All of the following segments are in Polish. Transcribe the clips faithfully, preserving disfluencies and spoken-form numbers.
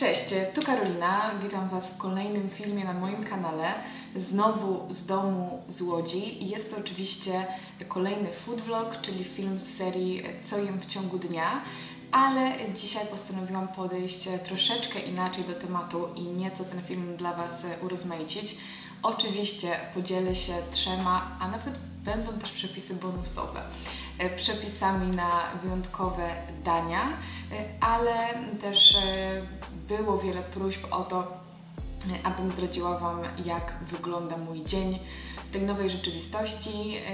Cześć, tu Karolina. Witam Was w kolejnym filmie na moim kanale. Znowu z domu z Łodzi. Jest to oczywiście kolejny food vlog, czyli film z serii Co jem w ciągu dnia. Ale dzisiaj postanowiłam podejść troszeczkę inaczej do tematu i nieco ten film dla Was urozmaicić. Oczywiście podzielę się trzema, a nawet będą też przepisy bonusowe. Przepisami na wyjątkowe dania, ale też było wiele próśb o to, abym zdradziła Wam, jak wygląda mój dzień w tej nowej rzeczywistości.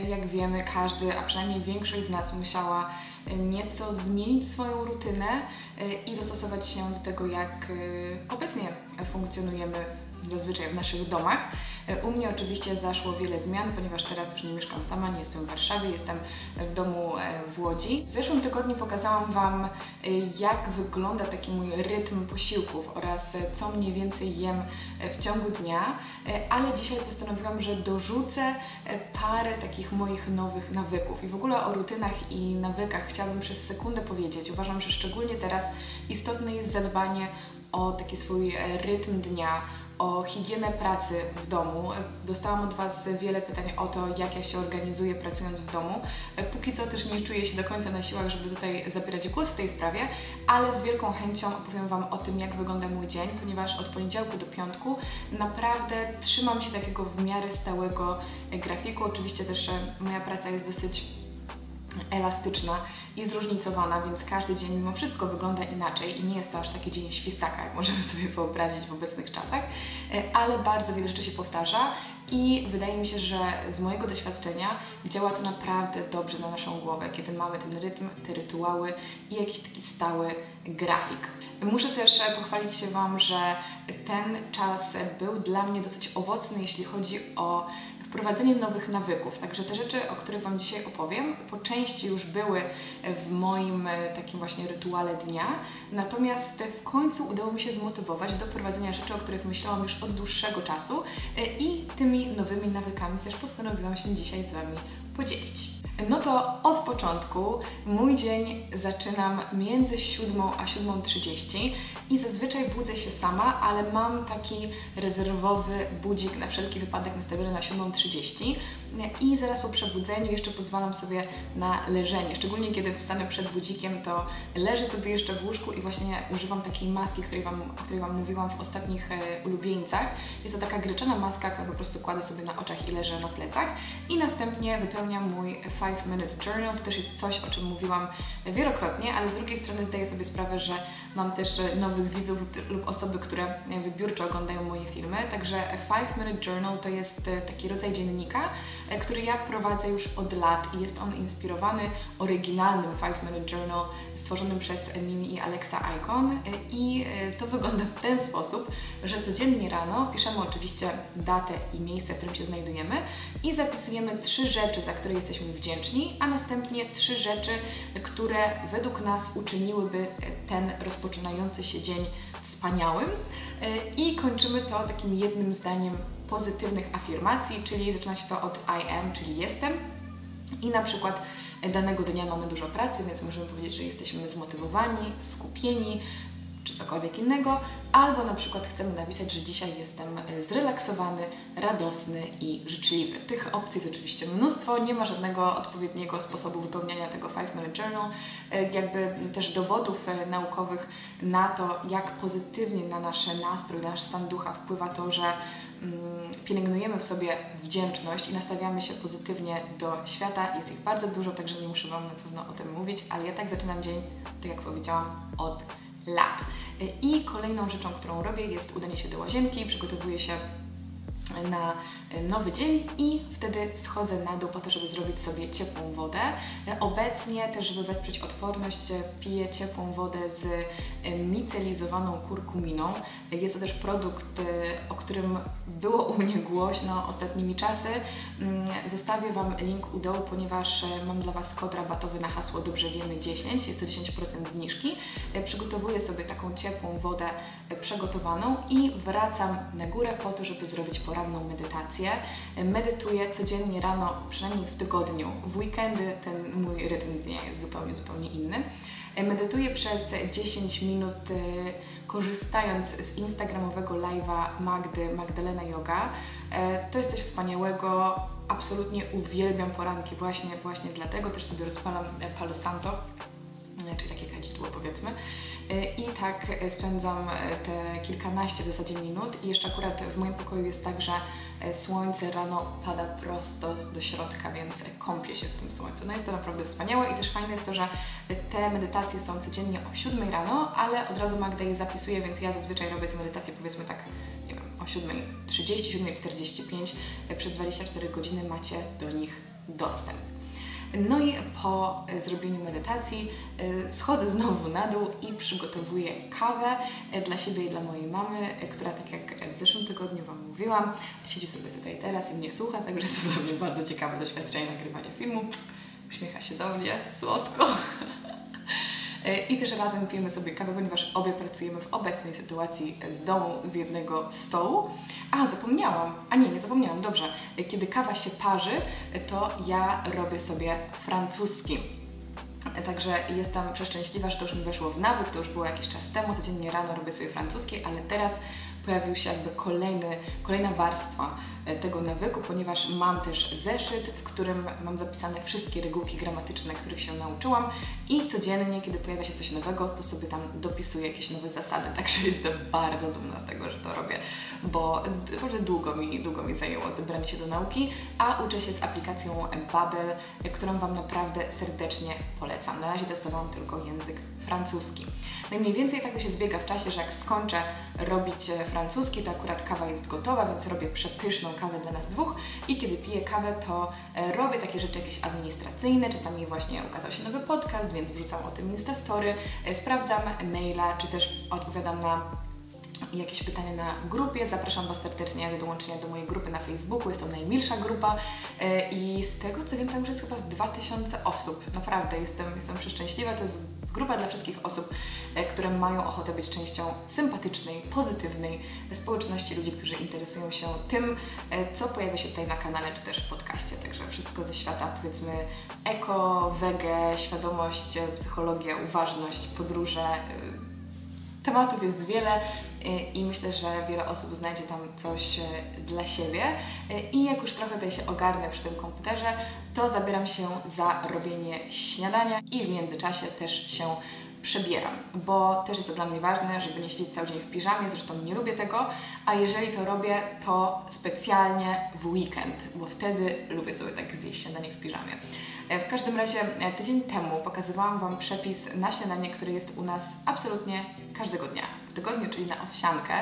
Jak wiemy, każdy, a przynajmniej większość z nas musiała nieco zmienić swoją rutynę i dostosować się do tego, jak obecnie funkcjonujemy zazwyczaj w naszych domach. U mnie oczywiście zaszło wiele zmian, ponieważ teraz już nie mieszkam sama, nie jestem w Warszawie, jestem w domu w Łodzi. W zeszłym tygodniu pokazałam Wam, jak wygląda taki mój rytm posiłków oraz co mniej więcej jem w ciągu dnia, ale dzisiaj postanowiłam, że dorzucę parę takich moich nowych nawyków. I w ogóle o rutynach i nawykach chciałabym przez sekundę powiedzieć. Uważam, że szczególnie teraz istotne jest zadbanie o taki swój rytm dnia, o higienę pracy w domu. Dostałam od Was wiele pytań o to, jak ja się organizuję pracując w domu. Póki co też nie czuję się do końca na siłach, żeby tutaj zabierać głos w tej sprawie, ale z wielką chęcią opowiem Wam o tym, jak wygląda mój dzień, ponieważ od poniedziałku do piątku naprawdę trzymam się takiego w miarę stałego grafiku. Oczywiście też moja praca jest dosyć elastyczna i zróżnicowana, więc każdy dzień mimo wszystko wygląda inaczej i nie jest to aż taki dzień świstaka, jak możemy sobie wyobrazić w obecnych czasach, ale bardzo wiele rzeczy się powtarza i wydaje mi się, że z mojego doświadczenia działa to naprawdę dobrze na naszą głowę, kiedy mamy ten rytm, te rytuały i jakiś taki stały grafik. Muszę też pochwalić się Wam, że ten czas był dla mnie dosyć owocny, jeśli chodzi o wprowadzenie nowych nawyków. Także te rzeczy, o których Wam dzisiaj opowiem, po części już były w moim takim właśnie rytuale dnia, natomiast w końcu udało mi się zmotywować do prowadzenia rzeczy, o których myślałam już od dłuższego czasu i tymi nowymi nawykami też postanowiłam się dzisiaj z Wami podzielić. No to od początku mój dzień zaczynam między siódmą a siódmą trzydzieści i zazwyczaj budzę się sama, ale mam taki rezerwowy budzik na wszelki wypadek nastawiony na siódmą trzydzieści i zaraz po przebudzeniu jeszcze pozwalam sobie na leżenie. Szczególnie kiedy wstanę przed budzikiem, to leżę sobie jeszcze w łóżku i właśnie używam takiej maski, której wam, o której Wam mówiłam w ostatnich ulubieńcach. Jest to taka gryczana maska, którą po prostu kładę sobie na oczach i leżę na plecach i następnie wypełniam mój Five Minute Journal. To też jest coś, o czym mówiłam wielokrotnie, ale z drugiej strony zdaję sobie sprawę, że mam też nowych widzów lub osoby, które wybiórczo oglądają moje filmy, także Five Minute Journal to jest taki rodzaj dziennika, który ja prowadzę już od lat i jest on inspirowany oryginalnym Five Minute Journal stworzonym przez Mimi i Alexa Ikeahn i to wygląda w ten sposób, że codziennie rano piszemy oczywiście datę i miejsce, w którym się znajdujemy i zapisujemy trzy rzeczy, za które jesteśmy wdzięczni, a następnie trzy rzeczy, które według nas uczyniłyby ten rozpoczynający się dzień wspaniałym i kończymy to takim jednym zdaniem pozytywnych afirmacji, czyli zaczyna się to od I am, czyli jestem. I na przykład danego dnia mamy dużo pracy, więc możemy powiedzieć, że jesteśmy zmotywowani, skupieni, czy cokolwiek innego, albo na przykład chcemy napisać, że dzisiaj jestem zrelaksowany, radosny i życzliwy. Tych opcji jest oczywiście mnóstwo, nie ma żadnego odpowiedniego sposobu wypełniania tego five minute journal, jakby też dowodów naukowych na to, jak pozytywnie na nasz nastrój, na nasz stan ducha wpływa to, że pielęgnujemy w sobie wdzięczność i nastawiamy się pozytywnie do świata. Jest ich bardzo dużo, także nie muszę Wam na pewno o tym mówić, ale ja tak zaczynam dzień, tak jak powiedziałam, od lat. I kolejną rzeczą, którą robię, jest udanie się do łazienki, przygotowuję się na nowy dzień i wtedy schodzę na dół po to, żeby zrobić sobie ciepłą wodę. Obecnie też, żeby wesprzeć odporność, piję ciepłą wodę z micelizowaną kurkuminą. Jest to też produkt, o którym było u mnie głośno ostatnimi czasy. Zostawię Wam link u dołu, ponieważ mam dla Was kod rabatowy na hasło Dobrze Wiemy dziesięć, jest to dziesięć procent zniżki. Przygotowuję sobie taką ciepłą wodę przygotowaną i wracam na górę po to, żeby zrobić poranną medytację. Medytuję codziennie rano, przynajmniej w tygodniu. W weekendy ten mój rytm dnia jest zupełnie, zupełnie inny. Medytuję przez dziesięć minut, korzystając z instagramowego live'a Magdy, Magdalena Yoga. To jest coś wspaniałego, absolutnie uwielbiam poranki, właśnie, właśnie dlatego też sobie rozpalam Palo Santo, czyli takie kadzidło, powiedzmy. I tak spędzam te kilkanaście w zasadzie minut i jeszcze akurat w moim pokoju jest tak, że słońce rano pada prosto do środka, więc kąpię się w tym słońcu. No jest to naprawdę wspaniałe i też fajne jest to, że te medytacje są codziennie o siódmej rano, ale od razu Magda je zapisuje, więc ja zazwyczaj robię te medytacje powiedzmy tak, nie wiem, o siódmej trzydzieści, siódmej czterdzieści pięć, przez dwadzieścia cztery godziny macie do nich dostęp. No i po zrobieniu medytacji schodzę znowu na dół i przygotowuję kawę dla siebie i dla mojej mamy, która tak jak w zeszłym tygodniu Wam mówiłam, siedzi sobie tutaj teraz i mnie słucha, także jest to dla mnie bardzo ciekawe doświadczenie nagrywania filmu. Uśmiecha się do mnie, słodko. I też razem pijemy sobie kawę, ponieważ obie pracujemy w obecnej sytuacji z domu, z jednego stołu. A, zapomniałam. A nie, nie zapomniałam. Dobrze. Kiedy kawa się parzy, to ja robię sobie francuski. Także jestem przeszczęśliwa, że to już mi weszło w nawyk, to już było jakiś czas temu. Codziennie rano robię sobie francuski, ale teraz pojawił się jakby kolejny, kolejna warstwa tego nawyku, ponieważ mam też zeszyt, w którym mam zapisane wszystkie regułki gramatyczne, których się nauczyłam i codziennie, kiedy pojawia się coś nowego, to sobie tam dopisuję jakieś nowe zasady, także jestem bardzo dumna z tego, że to robię, bo może długo mi, długo mi zajęło zebranie się do nauki, a uczę się z aplikacją Babbel, którą Wam naprawdę serdecznie polecam. Na razie testowałam tylko język francuski. No i mniej więcej tak to się zbiega w czasie, że jak skończę robić francuski, to akurat kawa jest gotowa, więc robię przepyszną kawę dla nas dwóch i kiedy piję kawę, to robię takie rzeczy jakieś administracyjne, czasami właśnie ukazał się nowy podcast, więc wrzucam o tym Instastory, sprawdzam maila, czy też odpowiadam na jakieś pytania na grupie. Zapraszam Was serdecznie do dołączenia do mojej grupy na Facebooku, jest to najmilsza grupa i z tego co wiem, tam już jest chyba z dwa tysiące osób, naprawdę jestem, jestem przeszczęśliwa, to jest grupa dla wszystkich osób, które mają ochotę być częścią sympatycznej, pozytywnej społeczności ludzi, którzy interesują się tym, co pojawia się tutaj na kanale, czy też w podcaście. Także wszystko ze świata, powiedzmy, eko, wege, świadomość, psychologia, uważność, podróże. Tematów jest wiele i myślę, że wiele osób znajdzie tam coś dla siebie. I jak już trochę tutaj się ogarnę przy tym komputerze, to zabieram się za robienie śniadania i w międzyczasie też się przebieram, bo też jest to dla mnie ważne, żeby nie siedzieć cały dzień w piżamie, zresztą nie lubię tego, a jeżeli to robię, to specjalnie w weekend, bo wtedy lubię sobie tak zjeść śniadanie w piżamie. W każdym razie tydzień temu pokazywałam Wam przepis na śniadanie, który jest u nas absolutnie każdego dnia w tygodniu, czyli na owsiankę,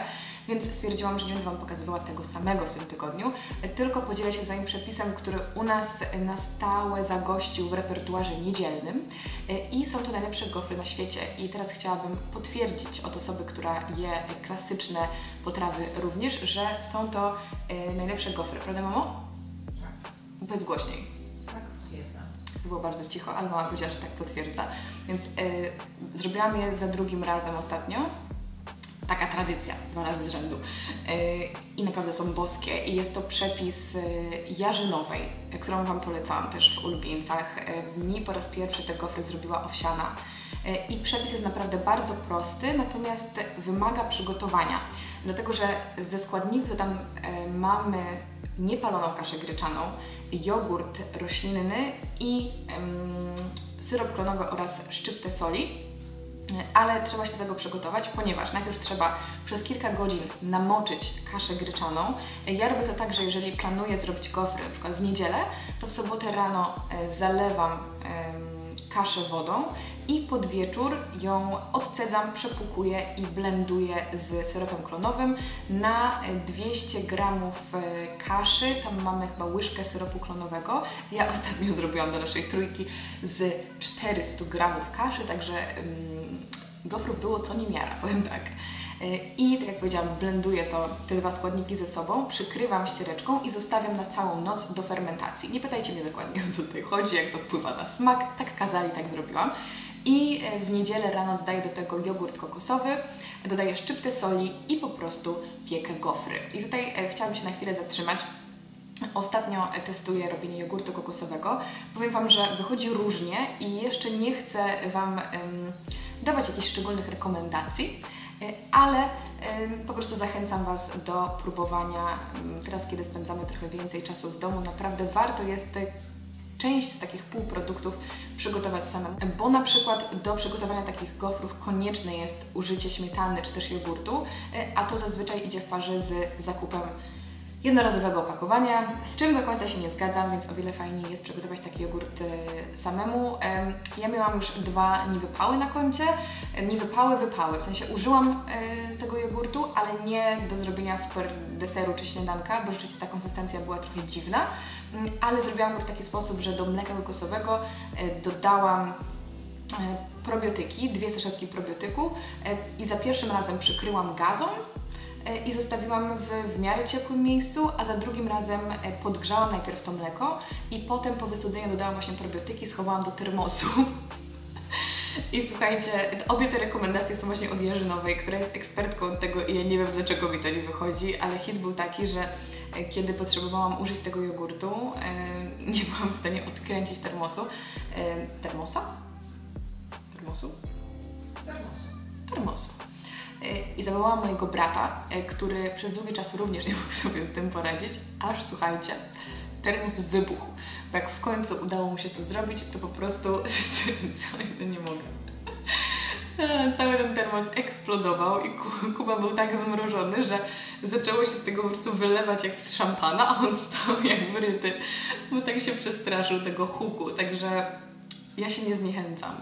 więc stwierdziłam, że nie będę Wam pokazywała tego samego w tym tygodniu, tylko podzielę się za nim przepisem, który u nas na stałe zagościł w repertuarze niedzielnym i są to najlepsze gofry na świecie i teraz chciałabym potwierdzić od osoby, która je klasyczne potrawy również, że są to najlepsze gofry, prawda mamo? Tak. Powiedz głośniej. Było bardzo cicho, ale mama powiedziała, że tak potwierdza. Więc yy, zrobiłam je za drugim razem ostatnio. Taka tradycja, dwa razy z rzędu. Yy, I naprawdę są boskie. I jest to przepis yy, Jarzynowej, którą Wam polecałam też w ulubieńcach. Yy, mi po raz pierwszy te gofry zrobiła owsiana. Yy, I przepis jest naprawdę bardzo prosty, natomiast wymaga przygotowania. Dlatego, że ze składników to tam yy, mamy niepaloną kaszę gryczaną, jogurt roślinny i ym, syrop klonowy oraz szczyptę soli, ale trzeba się do tego przygotować, ponieważ najpierw trzeba przez kilka godzin namoczyć kaszę gryczaną. Ja robię to tak, że jeżeli planuję zrobić gofry na przykład w niedzielę, to w sobotę rano zalewam ym, kaszę wodą i pod wieczór ją odcedzam, przepłukuję i blenduję z syropem klonowym. Na dwieście gramów kaszy, tam mamy chyba łyżkę syropu klonowego. Ja ostatnio zrobiłam do naszej trójki z czterystu gramów kaszy, także mm, gofrów było co niemiara, powiem tak. I tak jak powiedziałam, blenduję to, te dwa składniki ze sobą, przykrywam ściereczką i zostawiam na całą noc do fermentacji. Nie pytajcie mnie dokładnie, o co tutaj chodzi, jak to wpływa na smak, tak kazali, tak zrobiłam. I w niedzielę rano dodaję do tego jogurt kokosowy, dodaję szczyptę soli i po prostu piekę gofry. I tutaj chciałabym się na chwilę zatrzymać, Ostatnio testuję robienie jogurtu kokosowego. Powiem Wam, że wychodzi różnie i jeszcze nie chcę Wam um, dawać jakichś szczególnych rekomendacji, ale um, po prostu zachęcam Was do próbowania. Teraz, kiedy spędzamy trochę więcej czasu w domu, naprawdę warto jest część z takich półproduktów przygotować samemu, bo na przykład do przygotowania takich gofrów konieczne jest użycie śmietany czy też jogurtu, a to zazwyczaj idzie w parze z zakupem jednorazowego opakowania, z czym do końca się nie zgadzam, więc o wiele fajniej jest przygotować taki jogurt samemu. Ja miałam już dwa niewypały na koncie, niewypały, wypały, w sensie użyłam tego jogurtu, ale nie do zrobienia super deseru czy śniadanka, bo rzeczywiście ta konsystencja była trochę dziwna, ale zrobiłam go w taki sposób, że do mleka kokosowego dodałam probiotyki, dwie saszetki probiotyku i za pierwszym razem przykryłam gazą i zostawiłam w, w miarę ciepłym miejscu, a za drugim razem podgrzałam najpierw to mleko i potem po wystudzeniu dodałam właśnie probiotyki, schowałam do termosu. I słuchajcie, obie te rekomendacje są właśnie od Jarzynowej, która jest ekspertką od tego i ja nie wiem, dlaczego mi to nie wychodzi, ale hit był taki, że kiedy potrzebowałam użyć tego jogurtu, yy, nie byłam w stanie odkręcić termosu. Yy, termosa? Termosu? Termosu. Termosu. I zawołałam mojego brata, który przez długi czas również nie mógł sobie z tym poradzić, aż słuchajcie, termos wybuchł. Jak w końcu udało mu się to zrobić, to po prostu całe nie mogę. Cały ten termos eksplodował i Kuba był tak zmrożony, że zaczęło się z tego po prostu wylewać jak z szampana, a on stał jak wryty, bo tak się przestraszył tego huku, także ja się nie zniechęcam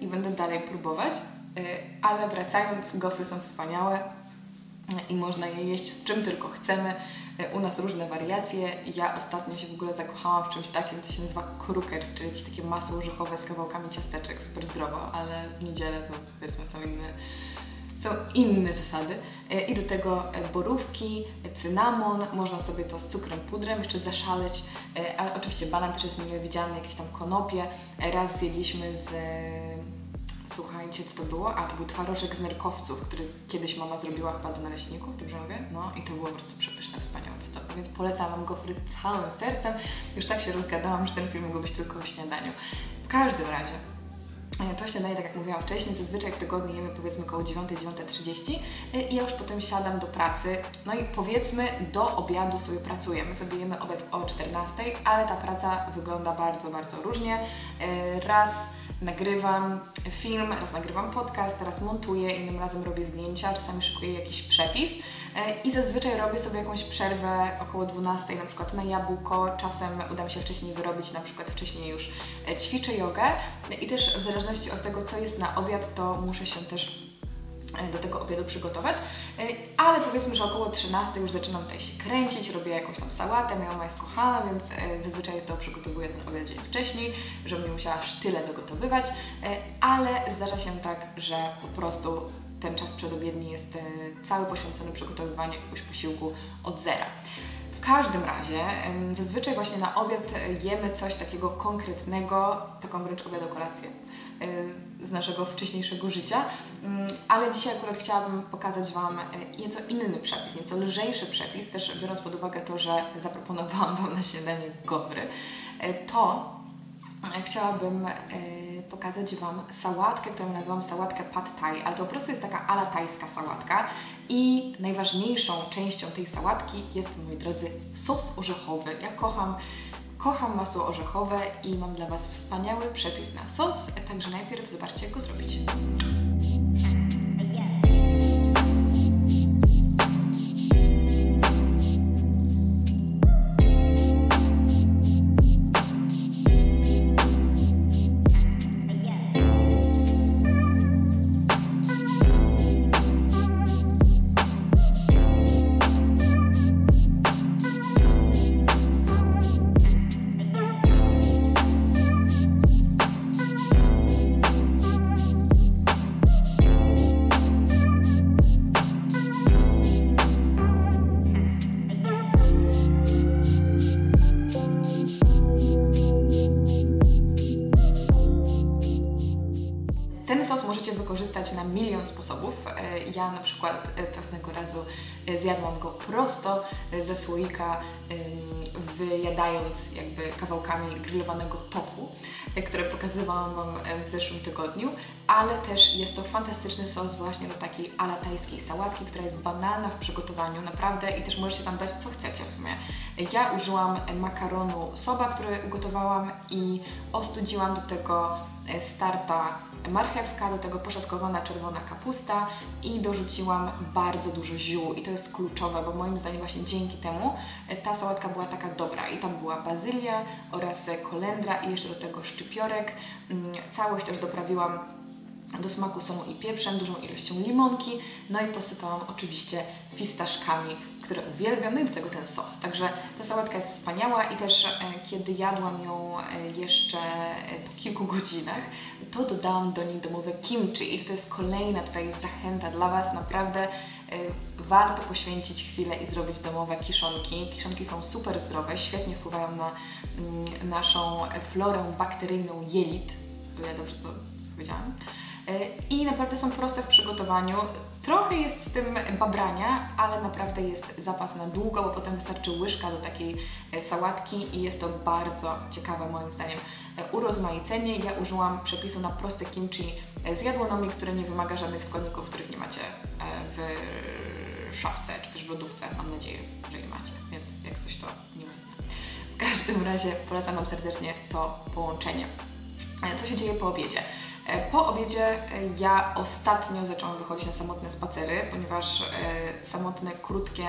i będę dalej próbować. Ale wracając, gofry są wspaniałe i można je jeść z czym tylko chcemy. U nas różne wariacje. Ja ostatnio się w ogóle zakochałam w czymś takim, co się nazywa crookers, czyli jakieś takie masło orzechowe z kawałkami ciasteczek, super zdrowo, ale w niedzielę to powiedzmy są inne, są inne zasady. I do tego borówki, cynamon, można sobie to z cukrem, pudrem jeszcze zaszaleć, ale oczywiście banan też jest mile widziany, jakieś tam konopie. Raz zjedliśmy z... Słuchajcie, co to było? A, to był twarożek z nerkowców, który kiedyś mama zrobiła chyba do naleśników, dobrze mówię? No i to było po prostu przepyszne, wspaniałe, cudowne. Więc polecam Wam gofry całym sercem. Już tak się rozgadałam, że ten film mógł być tylko o śniadaniu. W każdym razie, to śniadanie, tak jak mówiłam wcześniej, zazwyczaj w tygodniu jemy powiedzmy koło dziewiątej, dziewiątej trzydzieści i ja już potem siadam do pracy. No i powiedzmy do obiadu sobie pracuję. My sobie jemy obiad o czternastej, ale ta praca wygląda bardzo, bardzo różnie. Raz nagrywam film, raz nagrywam podcast, teraz montuję, innym razem robię zdjęcia, czasami szykuję jakiś przepis i zazwyczaj robię sobie jakąś przerwę około dwunastej, na przykład na jabłko, czasem uda mi się wcześniej wyrobić, na przykład wcześniej już ćwiczę jogę i też w zależności od tego, co jest na obiad, to muszę się też do tego obiadu przygotować, ale powiedzmy, że około trzynastej już zaczynam tutaj się kręcić, robię jakąś tam sałatę, moja mama jest kochana, więc zazwyczaj to przygotowuję ten obiad dzień wcześniej, żebym nie musiała aż tyle dogotowywać, ale zdarza się tak, że po prostu ten czas przedobiedni jest cały poświęcony przygotowywaniu jakiegoś posiłku od zera. W każdym razie zazwyczaj właśnie na obiad jemy coś takiego konkretnego, taką wręcz obiadokolację z naszego wcześniejszego życia, ale dzisiaj akurat chciałabym pokazać Wam nieco inny przepis, nieco lżejszy przepis, też biorąc pod uwagę to, że zaproponowałam Wam na śniadanie gofry, to chciałabym pokazać Wam sałatkę, którą nazywam sałatkę pad thai, ale to po prostu jest taka ala tajska sałatka i najważniejszą częścią tej sałatki jest, moi drodzy, sos orzechowy. Ja kocham, kocham masło orzechowe i mam dla Was wspaniały przepis na sos, także najpierw zobaczcie, jak go zrobić. na milion sposobów. Ja na przykład pewnego razu zjadłam go prosto ze słoika, wyjadając jakby kawałkami grillowanego tofu, które pokazywałam Wam w zeszłym tygodniu, ale też jest to fantastyczny sos właśnie do takiej ala tajskiej sałatki, która jest banalna w przygotowaniu, naprawdę, i też możecie tam dać co chcecie w sumie. Ja użyłam makaronu soba, który ugotowałam i ostudziłam do tego starta marchewka, do tego poszatkowana czerwona kapusta i dorzuciłam bardzo dużo ziół i to jest kluczowe, bo moim zdaniem właśnie dzięki temu ta sałatka była taka dobra i tam była bazylia oraz kolendra i jeszcze do tego szczypiorek. Całość też doprawiłam do smaku solą i pieprzem, dużą ilością limonki, no i posypałam oczywiście fistaszkami, które uwielbiam, no i do tego ten sos. Także ta sałatka jest wspaniała i też e, kiedy jadłam ją e, jeszcze po kilku godzinach, to dodałam do niej domowe kimchi i to jest kolejna tutaj zachęta dla Was, naprawdę e, warto poświęcić chwilę i zrobić domowe kiszonki. Kiszonki są super zdrowe, świetnie wpływają na mm, naszą florę bakteryjną jelit, ja dobrze to powiedziałam. I naprawdę są proste w przygotowaniu. Trochę jest z tym babrania, ale naprawdę jest zapas na długo, bo potem wystarczy łyżka do takiej sałatki i jest to bardzo ciekawe moim zdaniem urozmaicenie. Ja użyłam przepisu na proste kimchi z Jadłonomii, które nie wymaga żadnych składników, których nie macie w szafce czy też w lodówce. Mam nadzieję, że je macie, więc jak coś to nie ma. W każdym razie polecam Wam serdecznie to połączenie. Co się dzieje po obiedzie? Po obiedzie ja ostatnio zaczęłam wychodzić na samotne spacery, ponieważ samotne, krótkie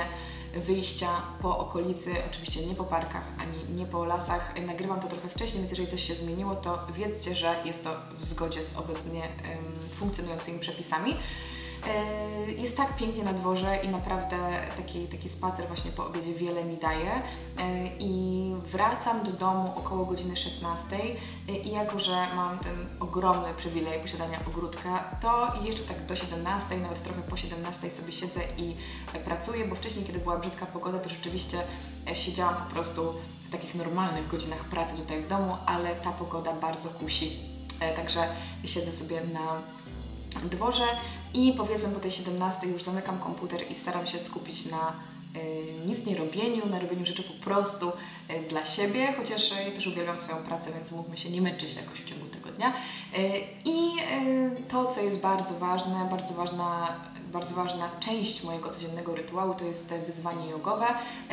wyjścia po okolicy, oczywiście nie po parkach, ani nie po lasach. Nagrywam to trochę wcześniej, więc jeżeli coś się zmieniło, to wiedzcie, że jest to w zgodzie z obecnie funkcjonującymi przepisami. Jest tak pięknie na dworze i naprawdę taki, taki spacer właśnie po obiedzie wiele mi daje i wracam do domu około godziny szesnastej i jako, że mam ten ogromny przywilej posiadania ogródka, to jeszcze tak do siedemnastej, nawet trochę po siedemnastej sobie siedzę i pracuję, bo wcześniej, kiedy była brzydka pogoda, to rzeczywiście siedziałam po prostu w takich normalnych godzinach pracy tutaj w domu, ale ta pogoda bardzo kusi, także siedzę sobie na dworze i powiedzmy po tej siedemnastej już zamykam komputer i staram się skupić na y, nic nie robieniu, na robieniu rzeczy po prostu y, dla siebie, chociaż ja też uwielbiam swoją pracę, więc mówmy się, nie męczyć jakoś w ciągu tego dnia. I y, y, to, co jest bardzo ważne, bardzo ważna Bardzo ważna część mojego codziennego rytuału to jest wyzwanie jogowe.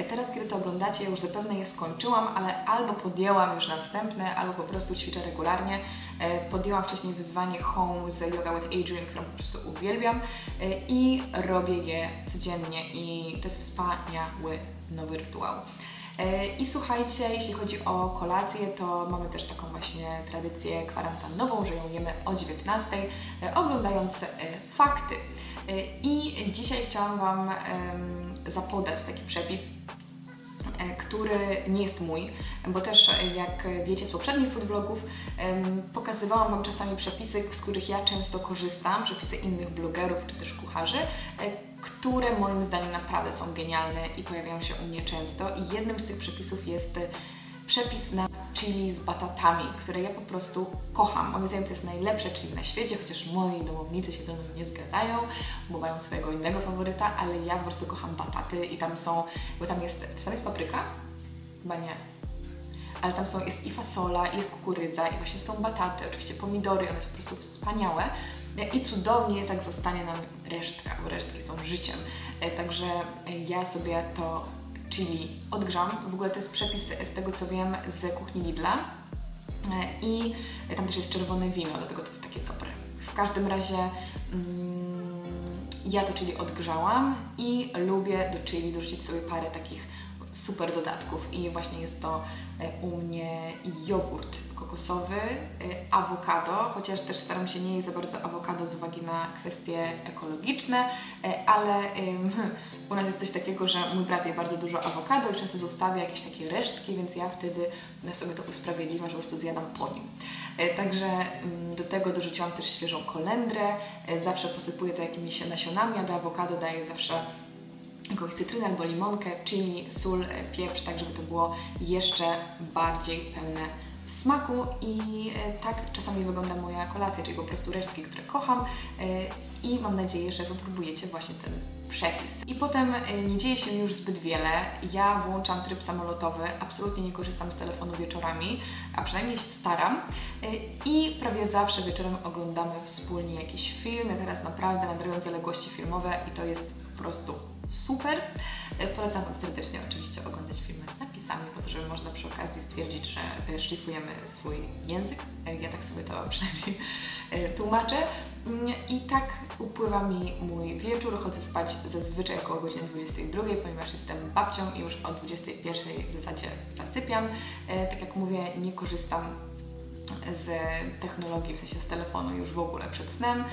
Teraz, kiedy to oglądacie, ja już zapewne je skończyłam, ale albo podjęłam już następne, albo po prostu ćwiczę regularnie. Podjęłam wcześniej wyzwanie home z yoga with Adriene, którą po prostu uwielbiam i robię je codziennie i to jest wspaniały nowy rytuał. I słuchajcie, jeśli chodzi o kolację, to mamy też taką właśnie tradycję kwarantannową, że ją jemy o dziewiętnastej, oglądając Fakty. I dzisiaj chciałam Wam zapodać taki przepis, który nie jest mój, bo też jak wiecie z poprzednich food vlogów, pokazywałam Wam czasami przepisy, z których ja często korzystam, przepisy innych blogerów czy też kucharzy, które moim zdaniem naprawdę są genialne i pojawiają się u mnie często. I jednym z tych przepisów jest przepis na chili z batatami, które ja po prostu kocham. Moim zdaniem to jest najlepsze chili na świecie, chociaż moi domownicy się ze mną nie zgadzają, bo mają swojego innego faworyta, ale ja po prostu kocham bataty i tam są, bo tam jest, czy tam jest papryka? Chyba nie. Ale tam są, jest i fasola, i jest kukurydza, i właśnie są bataty, oczywiście pomidory, one są po prostu wspaniałe. I cudownie jest, jak zostanie nam resztka, bo resztki są życiem. Także ja sobie to chili odgrzam. W ogóle to jest przepis, z tego co wiem, z kuchni Lidla. I tam też jest czerwone wino, dlatego to jest takie dobre. W każdym razie mm, ja to chili odgrzałam i lubię do chili dorzucić sobie parę takich super dodatków i właśnie jest to u mnie jogurt kokosowy, awokado, chociaż też staram się nie jeść za bardzo awokado z uwagi na kwestie ekologiczne, ale um, u nas jest coś takiego, że mój brat je bardzo dużo awokado i często zostawia jakieś takie resztki, więc ja wtedy sobie to usprawiedliwiam, że po prostu zjadam po nim. Także um, do tego dorzuciłam też świeżą kolendrę, zawsze posypuję to jakimiś nasionami, a do awokado daję zawsze jakąś cytrynę albo limonkę, chili, sól, pieprz, tak żeby to było jeszcze bardziej pełne smaku i tak czasami wygląda moja kolacja, czyli po prostu resztki, które kocham i mam nadzieję, że wypróbujecie właśnie ten przepis. I potem nie dzieje się już zbyt wiele. Ja włączam tryb samolotowy, absolutnie nie korzystam z telefonu wieczorami, a przynajmniej się staram i prawie zawsze wieczorem oglądamy wspólnie jakiś film. Ja teraz naprawdę nadrabiam zaległości filmowe i to jest po prostu super. Polecam Wam serdecznie oczywiście oglądać filmy z napisami, po to, żeby można przy okazji stwierdzić, że szlifujemy swój język. Ja tak sobie to przynajmniej tłumaczę. I tak upływa mi mój wieczór. Chodzę spać zazwyczaj około godziny dwudziestej drugiej, ponieważ jestem babcią i już od dwudziestej pierwszej w zasadzie zasypiam. Tak jak mówię, nie korzystam z technologii, w sensie z telefonu już w ogóle przed snem.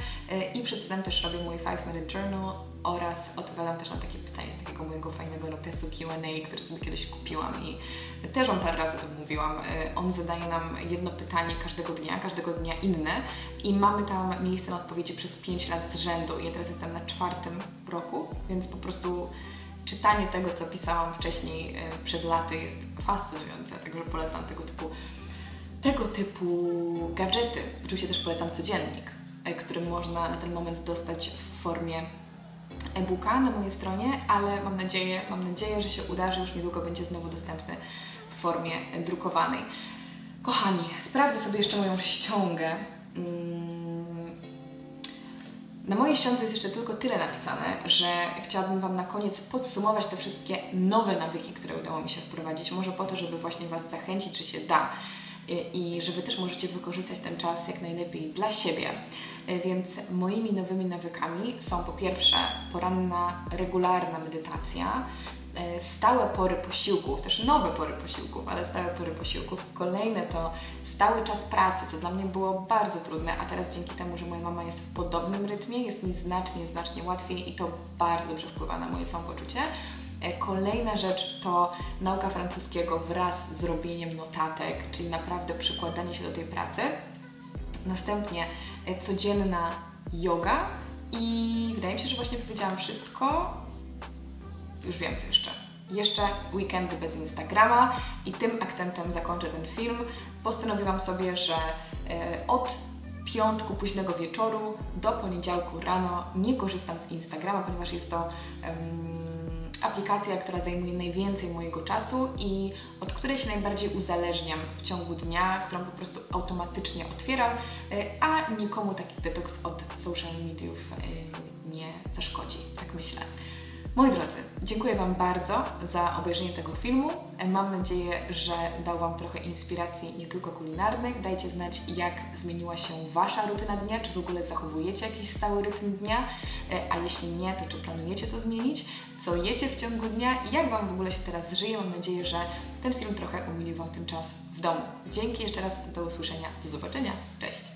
I przed snem też robię mój Five Minute Journal oraz odpowiadam też na takie pytanie z takiego mojego fajnego notesu Q and A, który sobie kiedyś kupiłam i też on parę razy o tym mówiłam. On zadaje nam jedno pytanie każdego dnia, każdego dnia inne i mamy tam miejsce na odpowiedzi przez pięć lat z rzędu. Ja teraz jestem na czwartym roku, więc po prostu czytanie tego, co pisałam wcześniej przed laty jest fascynujące, także polecam tego typu tego typu gadżety. Oczywiście też polecam codziennik, który można na ten moment dostać w formie e-booka na mojej stronie, ale mam nadzieję, mam nadzieję, że się uda, że już niedługo będzie znowu dostępny w formie drukowanej. Kochani, sprawdzę sobie jeszcze moją ściągę. Na mojej ściągce jest jeszcze tylko tyle napisane, że chciałabym Wam na koniec podsumować te wszystkie nowe nawyki, które udało mi się wprowadzić, może po to, żeby właśnie Was zachęcić, że się da. I żeby też możecie wykorzystać ten czas jak najlepiej dla siebie. Więc moimi nowymi nawykami są po pierwsze poranna, regularna medytacja, stałe pory posiłków, też nowe pory posiłków, ale stałe pory posiłków. Kolejne to stały czas pracy, co dla mnie było bardzo trudne, a teraz dzięki temu, że moja mama jest w podobnym rytmie, jest mi znacznie, znacznie łatwiej i to bardzo dobrze wpływa na moje samopoczucie. Kolejna rzecz to nauka francuskiego wraz z robieniem notatek, czyli naprawdę przykładanie się do tej pracy. Następnie codzienna yoga i wydaje mi się, że właśnie powiedziałam wszystko. Już wiem, co jeszcze. Jeszcze weekendy bez Instagrama i tym akcentem zakończę ten film. Postanowiłam sobie, że od piątku późnego wieczoru do poniedziałku rano nie korzystam z Instagrama, ponieważ jest to um, aplikacja, która zajmuje najwięcej mojego czasu i od której się najbardziej uzależniam w ciągu dnia, którą po prostu automatycznie otwieram, a nikomu taki detoks od social mediów nie zaszkodzi, tak myślę. Moi drodzy, dziękuję Wam bardzo za obejrzenie tego filmu. Mam nadzieję, że dał Wam trochę inspiracji nie tylko kulinarnych. Dajcie znać, jak zmieniła się Wasza rutyna dnia, czy w ogóle zachowujecie jakiś stały rytm dnia, a jeśli nie, to czy planujecie to zmienić, co jecie w ciągu dnia, jak Wam w ogóle się teraz żyje. Mam nadzieję, że ten film trochę umili Wam ten czas w domu. Dzięki jeszcze raz, do usłyszenia, do zobaczenia, cześć!